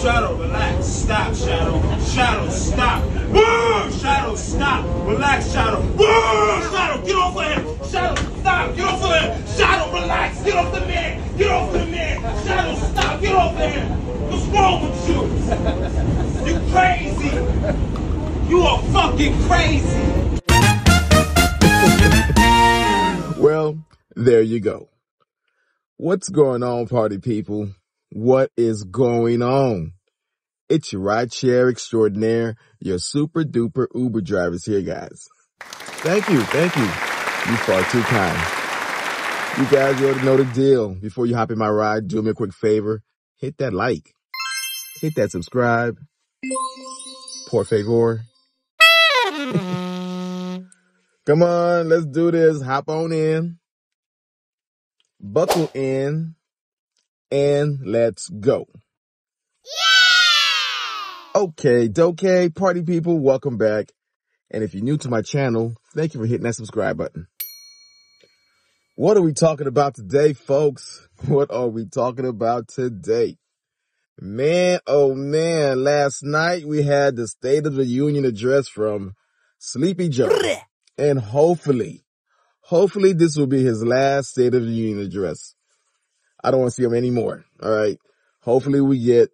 Shadow, relax, stop, Shadow. Shadow, stop. Woo! Shadow, stop. Relax, Shadow. Woo! Shadow, get off of him. Shadow, stop. Get off of him. Shadow, relax. Get off the man. Get off the man. Shadow, stop. Get off of him. What's wrong with you? You crazy. You are fucking crazy. Well, there you go. What's going on, party people? What is going on? It's your rideshare extraordinaire, your super duper Uber drivers here, guys. Thank you. You far too kind. You guys already know the deal. Before you hop in my ride, do me a quick favor. Hit that like. Hit that subscribe. Por favor. Come on, let's do this. Hop on in. Buckle in. And let's go. Yeah! Okay, party people, welcome back. And if you're new to my channel, thank you for hitting that subscribe button. What are we talking about today, folks? What are we talking about today? Man, oh man, last night we had the State of the Union address from Sleepy Joe. And hopefully this will be his last State of the Union address. I don't want to see him anymore. All right. Hopefully we get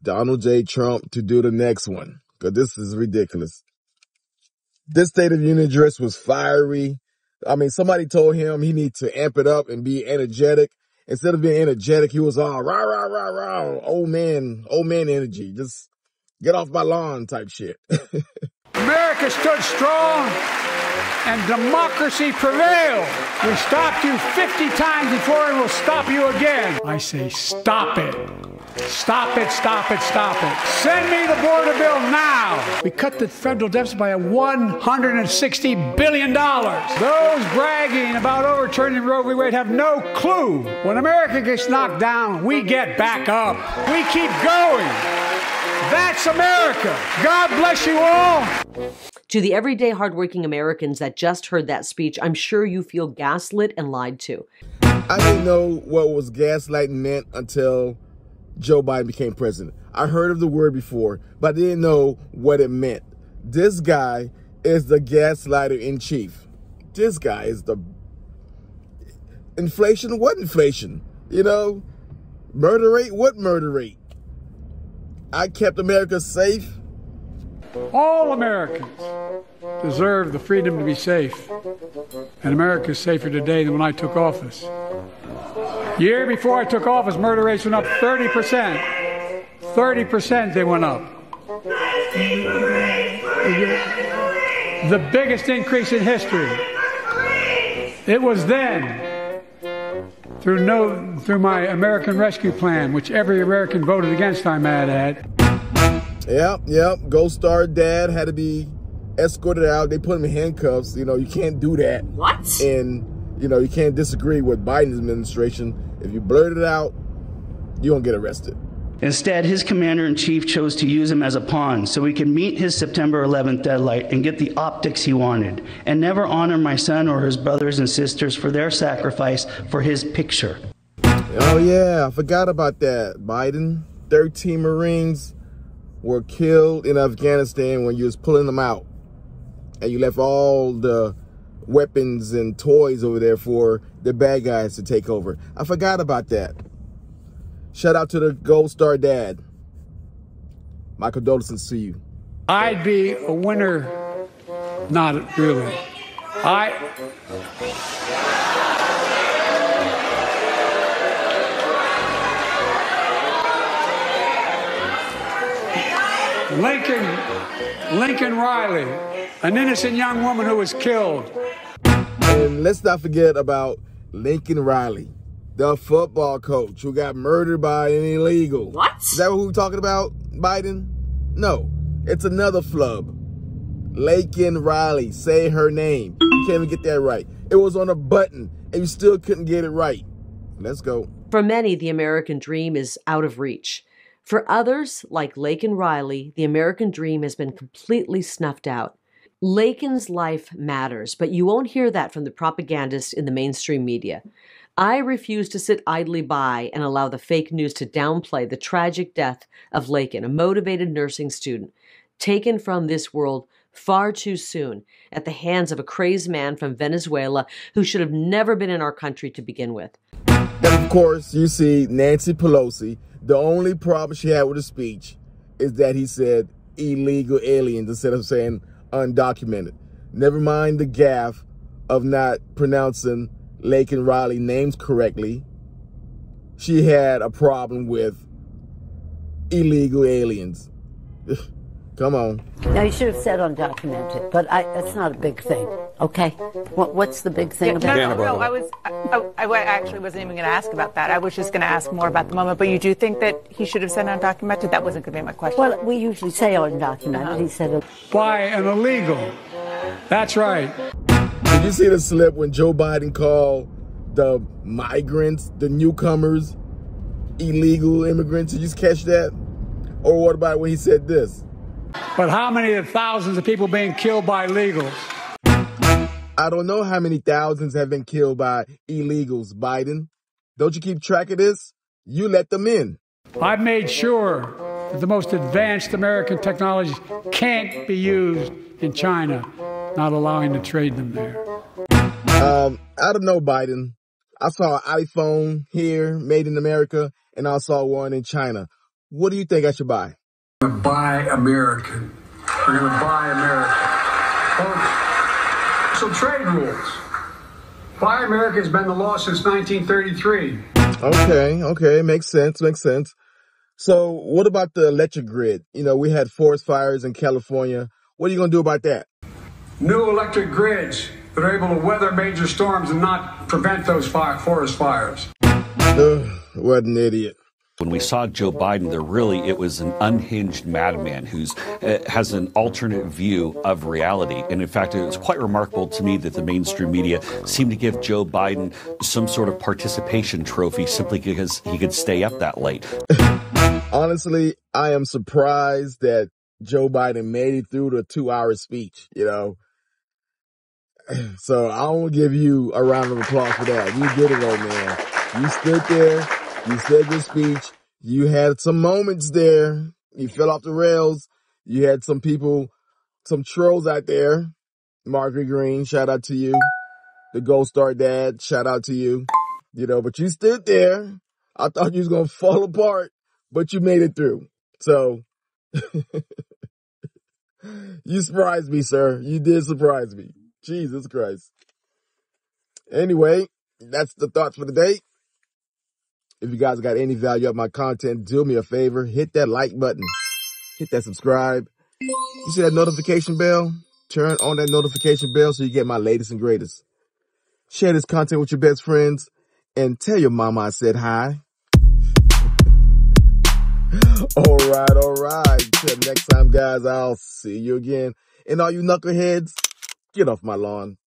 Donald J. Trump to do the next one, because this is ridiculous. This State of the Union address was fiery. I mean, somebody told him he needs to amp it up and be energetic. Instead of being energetic, he was all rah, rah, rah, rah. Old man energy. Just get off my lawn type shit. America stood strong. And democracy prevailed. We stopped you 50 times before, and we'll stop you again. I say, stop it. Stop it, stop it, stop it. Send me the border bill now. We cut the federal deficit by $160 billion. Those bragging about overturning Roe v. Wade have no clue. When America gets knocked down, we get back up. We keep going. That's America. God bless you all. To the everyday hardworking Americans that just heard that speech, I'm sure you feel gaslit and lied to. I didn't know what was gaslighting meant until Joe Biden became president. I heard of the word before, but I didn't know what it meant. This guy is the gaslighter in chief. This guy is the inflation. What inflation? You know, murder rate. What murder rate? I kept America safe. All Americans deserve the freedom to be safe. And America is safer today than when I took office. Year before I took office, murder rates went up 30%. 30% they went up. The biggest increase in history. It was then. Through my American Rescue Plan, which every American voted against, I'm mad at. Yep. Gold Star Dad had to be escorted out. They put him in handcuffs. You know, you can't do that. What? And, you know, you can't disagree with Biden's administration. If you blurt it out, you don't get arrested. Instead, his commander-in-chief chose to use him as a pawn so he could meet his September 11th deadline and get the optics he wanted, and never honor my son or his brothers and sisters for their sacrifice for his picture. Oh yeah, I forgot about that, Biden. 13 Marines were killed in Afghanistan when you was pulling them out. And you left all the weapons and toys over there for the bad guys to take over. I forgot about that. Shout out to the Gold Star Dad. My condolences to you. I'd be a winner. Not really. Lincoln Riley, an innocent young woman who was killed. And let's not forget about Lincoln Riley, the football coach who got murdered by an illegal. What? Is that who we're talking about, Biden? No, it's another flub. Laken Riley, say her name. You can't even get that right. It was on a button and you still couldn't get it right. Let's go. For many, the American dream is out of reach. For others, like Laken Riley, the American dream has been completely snuffed out. Laken's life matters, but you won't hear that from the propagandists in the mainstream media. I refuse to sit idly by and allow the fake news to downplay the tragic death of Laken, a motivated nursing student taken from this world far too soon at the hands of a crazed man from Venezuela who should have never been in our country to begin with. Of course, you see Nancy Pelosi, the only problem she had with the speech is that he said illegal aliens instead of saying undocumented. Never mind the gaffe of not pronouncing Laken Riley names correctly. She had a problem with illegal aliens. Come on. Now, you should have said undocumented, but that's not a big thing, okay? What's the big thing about that? No, I actually wasn't even going to ask about that. I was just going to ask more about the moment, but you do think that he should have said undocumented? That wasn't going to be my question. Well, we usually say undocumented. He said by an illegal. That's right. Did you see the slip when Joe Biden called the migrants, the newcomers, illegal immigrants? Did you catch that? Or what about when he said this? But how many of the thousands of people being killed by illegals? I don't know how many thousands have been killed by illegals, Biden. Don't you keep track of this? You let them in. I've made sure that the most advanced American technologies can't be used in China, not allowing to trade them there. I don't know, Biden. I saw an iPhone here, made in America, and I saw one in China. What do you think I should buy? Buy American. We're going to buy American. Folks, some trade rules. Buy American has been the law since 1933. Okay, makes sense. So what about the electric grid? You know, we had forest fires in California. What are you going to do about that? New electric grids that are able to weather major storms and not prevent those forest fires. What an idiot. When we saw Joe Biden, it was an unhinged madman who has an alternate view of reality. And in fact, it was quite remarkable to me that the mainstream media seemed to give Joe Biden some sort of participation trophy simply because he could stay up that late. Honestly, I am surprised that Joe Biden made it through the 2-hour speech, you know. So I won't give you a round of applause for that. You did it, old man. You stood there. You said your speech. You had some moments there. You fell off the rails. You had some people, some trolls out there. Margaret Green, shout out to you. The Gold Star Dad, shout out to you. You know, but you stood there. I thought you was going to fall apart, but you made it through. So you surprised me, sir. You did surprise me. Jesus Christ. Anyway, that's the thoughts for the day. If you guys got any value of my content, do me a favor. Hit that like button. Hit that subscribe. You see that notification bell? Turn on that notification bell so you get my latest and greatest. Share this content with your best friends and tell your mama I said hi. All right. Till next time, guys, I'll see you again. And all you knuckleheads, get off my lawn.